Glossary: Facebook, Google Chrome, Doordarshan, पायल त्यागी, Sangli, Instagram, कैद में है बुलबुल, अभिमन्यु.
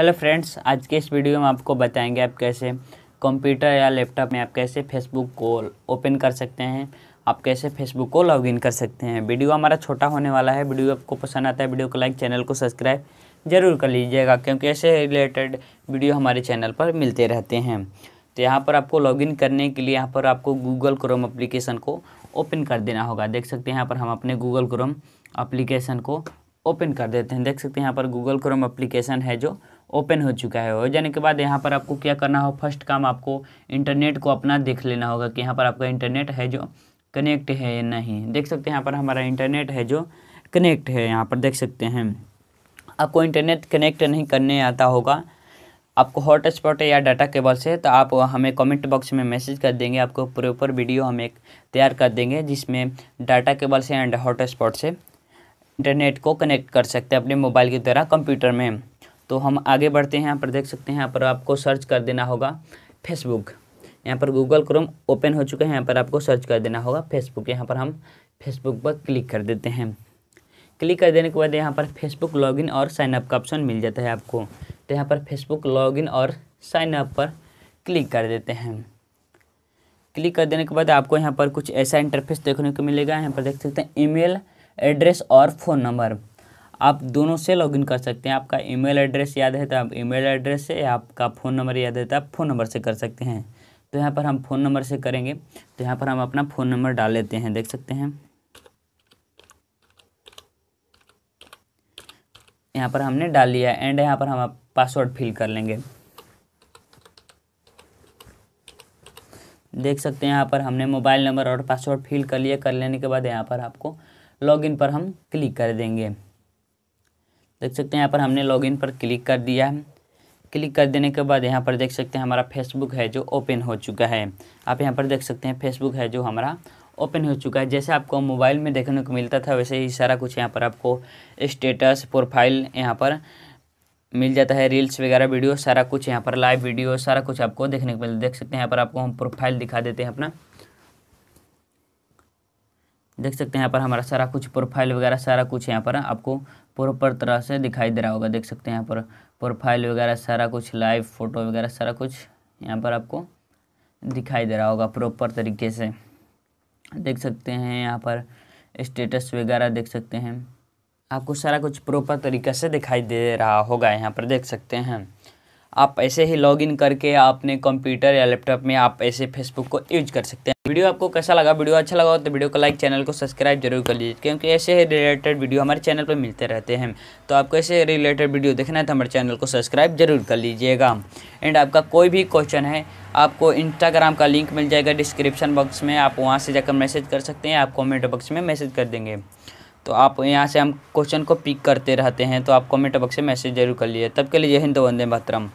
Hello friends, आज के इस वीडियो में आपको बताएंगे आप कैसे कंप्यूटर या लैपटॉप में आप कैसे फेसबुक को ओपन कर सकते हैं, आप कैसे फेसबुक को लॉगिन कर सकते हैं। वीडियो हमारा छोटा होने वाला है। वीडियो आपको पसंद आता है वीडियो को लाइक, चैनल को सब्सक्राइब जरूर कर लीजिएगा क्योंकि ऐसे रिलेटेड वीडियो हमारे चैनल पर मिलते रहते हैं। तो यहाँ पर आपको लॉगिन करने के लिए यहाँ पर आपको गूगल क्रोम एप्लीकेशन को ओपन कर देना होगा। देख सकते हैं यहाँ पर हम अपने गूगल क्रोम एप्लीकेशन को ओपन कर देते हैं। देख सकते हैं यहाँ पर गूगल क्रोम एप्लीकेशन है जो ओपन हो चुका है। हो जाने के बाद यहाँ पर आपको क्या करना हो, फर्स्ट काम आपको इंटरनेट को अपना देख लेना होगा कि यहाँ पर आपका इंटरनेट है जो कनेक्ट है या नहीं। देख सकते हैं यहाँ पर हमारा इंटरनेट है जो कनेक्ट है। यहाँ पर देख सकते हैं आपको इंटरनेट कनेक्ट नहीं करने आता होगा, आपको हॉटस्पॉट या डाटा केबल से, तो आप हमें कमेंट बॉक्स में मैसेज कर देंगे, आपको प्रॉपर वीडियो हम एक तैयार कर देंगे जिसमें डाटा केबल से एंड हॉटस्पॉट से इंटरनेट को कनेक्ट कर सकते हैं अपने मोबाइल की तरह कंप्यूटर में। तो हम आगे बढ़ते हैं। यहाँ पर देख सकते हैं यहाँ पर आपको सर्च कर देना होगा फेसबुक। यहाँ पर गूगल क्रोम ओपन हो चुका है। यहाँ पर आपको सर्च कर देना होगा फेसबुक। यहाँ पर हम फेसबुक पर क्लिक कर देते हैं। क्लिक कर देने के बाद यहाँ पर फेसबुक लॉगिन और साइन अप का ऑप्शन मिल जाता है आपको। तो यहाँ पर फेसबुक लॉगिन और साइन अप पर क्लिक कर देते हैं। क्लिक कर देने के बाद आपको यहाँ पर कुछ ऐसा इंटरफेस देखने को मिलेगा। यहाँ पर देख सकते हैं ईमेल एड्रेस और फ़ोन नंबर आप दोनों से लॉगिन कर सकते हैं। आपका ईमेल एड्रेस याद है तो आप ईमेल एड्रेस से, या आपका फ़ोन नंबर याद है तो आप फ़ोन नंबर से कर सकते हैं। तो यहाँ पर हम फ़ोन नंबर से करेंगे। तो यहाँ पर हम अपना फ़ोन नंबर डाल लेते हैं। देख सकते हैं यहाँ पर हमने डाल लिया एंड यहाँ पर हम पासवर्ड फिल कर लेंगे। देख सकते हैं यहाँ पर हमने मोबाइल नंबर और पासवर्ड फिल कर लिया। कर लेने के बाद यहाँ पर आपको लॉगिन पर हम क्लिक कर देंगे। देख सकते हैं यहाँ पर हमने लॉगिन पर क्लिक कर दिया है। क्लिक कर देने के बाद यहाँ पर देख सकते हैं हमारा फेसबुक है जो ओपन हो चुका है। आप यहाँ पर देख सकते हैं फेसबुक है जो हमारा ओपन हो चुका है। जैसे आपको मोबाइल में देखने को मिलता था वैसे ही सारा कुछ यहाँ पर आपको स्टेटस, प्रोफाइल यहाँ पर मिल जाता है, रील्स वगैरह वीडियो सारा कुछ यहाँ पर, लाइव वीडियो सारा कुछ आपको देखने को मिलता है। देख सकते हैं यहाँ पर आपको हम प्रोफाइल दिखा देते हैं अपना। देख सकते हैं यहाँ पर हमारा सारा कुछ प्रोफाइल वगैरह सारा कुछ यहाँ पर आपको प्रॉपर तरह से दिखाई दे रहा होगा। देख सकते हैं यहाँ पर प्रोफाइल वगैरह सारा कुछ, लाइव फ़ोटो वगैरह सारा कुछ यहाँ पर आपको दिखाई दे रहा होगा प्रॉपर तरीके से। देख सकते हैं यहाँ पर स्टेटस वगैरह देख सकते हैं आपको सारा कुछ प्रॉपर तरीके से दिखाई दे रहा होगा। यहाँ पर देख सकते हैं आप ऐसे ही लॉगिन करके अपने कंप्यूटर या लैपटॉप में आप ऐसे फेसबुक को यूज कर सकते हैं। वीडियो आपको कैसा लगा? वीडियो अच्छा लगा हो तो वीडियो को लाइक, चैनल को सब्सक्राइब जरूर कर लीजिए क्योंकि ऐसे ही रिलेटेड वीडियो हमारे चैनल पर मिलते रहते हैं। तो आपको ऐसे रिलेटेड वीडियो देखना है तो हमारे चैनल को सब्सक्राइब जरूर कर लीजिएगा। एंड आपका कोई भी क्वेश्चन है आपको इंस्टाग्राम का लिंक मिल जाएगा डिस्क्रिप्शन बॉक्स में, आप वहाँ से जाकर मैसेज कर सकते हैं, आप कॉमेंट बॉक्स में मैसेज कर देंगे। तो आप यहाँ से हम क्वेश्चन को पिक करते रहते हैं तो आप कॉमेंट बॉक्स में मैसेज जरूर कर लीजिए। तब के लिए जय हिंद, वंदे मातरम।